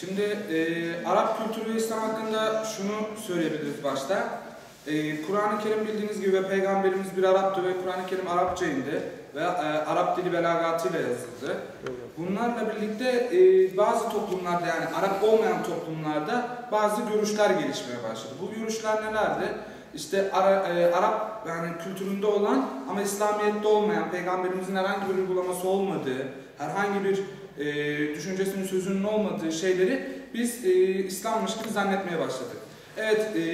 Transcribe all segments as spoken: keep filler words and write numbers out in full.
Şimdi e, Arap kültürü ve İslam hakkında şunu söyleyebiliriz başta. E, Kur'an-ı Kerim bildiğiniz gibi Peygamberimiz bir Arap'tı ve Kur'an-ı Kerim Arapça indi ve e, Arap dili belagatıyla yazıldı. Bunlarla birlikte e, bazı toplumlarda, yani Arap olmayan toplumlarda bazı görüşler gelişmeye başladı. Bu görüşler nelerdi? İşte Ara, e, Arap yani kültüründe olan ama İslamiyet'te olmayan, Peygamberimizin herhangi bir uygulaması olmadığı, herhangi bir e, düşüncesinin, sözünün olmadığı şeyleri biz e, İslam'mış gibi zannetmeye başladık. Evet, e,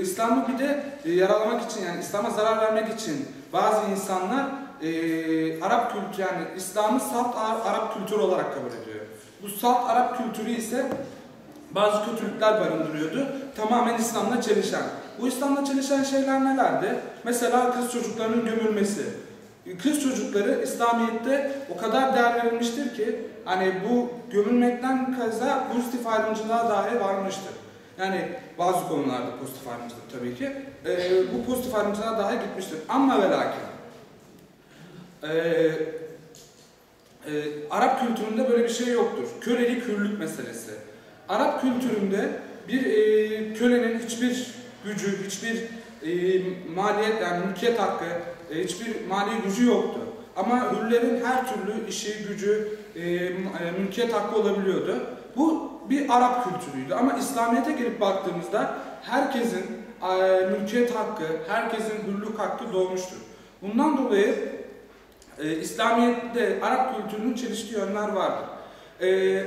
İslam'ı bir de e, yaralamak için, yani İslam'a zarar vermek için bazı insanlar e, Arap kültürü, yani İslam'ı salt Arap kültürü olarak kabul ediyor. Bu salt Arap kültürü ise bazı kötülükler barındırıyordu, tamamen İslam'la çelişen. Bu İslam'la çelişen şeyler nelerdi? Mesela kız çocuklarının gömülmesi. Kız çocukları İslamiyet'te o kadar değer verilmiştir ki, hani bu gömülmekten kaza pozitif ayrımcılığa dahi varmıştır. Yani bazı konularda pozitif ayrımcılık tabii ki. E, bu pozitif ayrımcılığa dahi gitmiştir. Ama ve lakin e, e, Arap kültüründe böyle bir şey yoktur. Kölelik hürlük meselesi. Arap kültüründe bir e, kölenin hiçbir gücü, hiçbir e, maliyet, yani mülkiyet hakkı, e, hiçbir mali gücü yoktu. Ama hürlerin her türlü işi, gücü, e, mülkiyet hakkı olabiliyordu. Bu bir Arap kültürüydü. Ama İslamiyet'e girip baktığımızda herkesin e, mülkiyet hakkı, herkesin hürlük hakkı doğmuştur. Bundan dolayı e, İslamiyet'te Arap kültürünün çeliştiği yönler vardır. E,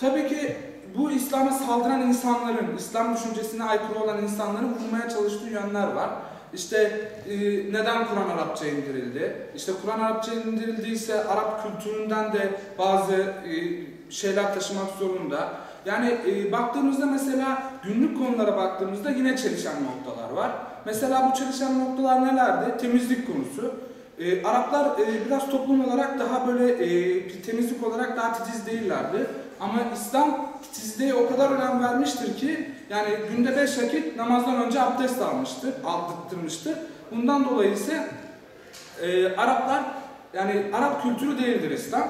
tabii ki bu İslam'a saldıran insanların, İslam düşüncesine aykırı olan insanların vurmaya çalıştığı yönler var. İşte e, neden Kur'an Arapça indirildi? İşte Kur'an Arapça indirildiyse Arap kültüründen de bazı e, şeyler taşımak zorunda. Yani e, baktığımızda, mesela günlük konulara baktığımızda yine çelişen noktalar var. Mesela bu çelişen noktalar nelerdi? Temizlik konusu. E, Araplar e, biraz toplum olarak daha böyle e, temizlik olarak daha titiz değillerdi. Ama İslam titizliğe o kadar önem vermiştir ki, yani günde beş vakit namazdan önce abdest almıştır, aldırtmıştır. Bundan dolayı ise e, Araplar, yani Arap kültürü değildir İslam.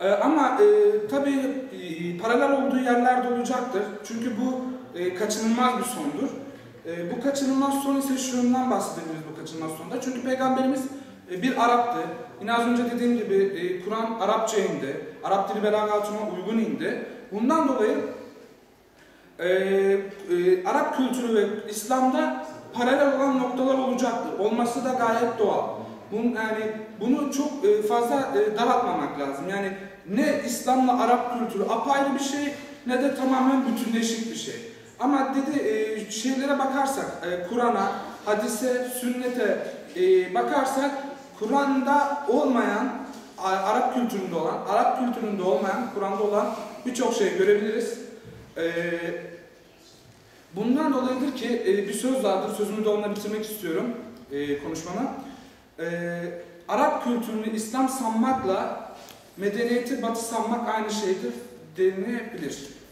E, ama e, tabii e, paralel olduğu yerlerde olacaktır. Çünkü bu e, kaçınılmaz bir sondur. E, bu kaçınılmaz son ise şundan bahsedebiliriz bu kaçınılmaz sonda. Çünkü Peygamberimiz bir Arap'tı. Yine az önce dediğim gibi Kur'an Arapça indi. Arap dili belagatına uygun indi. Bundan dolayı e, e, Arap kültürü ve İslam'da paralel olan noktalar olacaktır. Olması da gayet doğal. Bunun, yani bunu çok fazla e, daraltmamak lazım. Yani ne İslam'la Arap kültürü apayrı bir şey, ne de tamamen bütünleşik bir şey. Ama dedi e, şeylere bakarsak, e, Kur'an'a, hadise, sünnete e, bakarsak, Kur'an'da olmayan, Arap kültüründe olan, Arap kültüründe olmayan, Kur'an'da olan birçok şey görebiliriz. Ee, bundan dolayıdır ki e, bir söz vardır, sözümü de onunla bitirmek istiyorum e, konuşmama. Ee, Arap kültürünü İslam sanmakla medeniyeti Batı sanmak aynı şeydir denilebilir.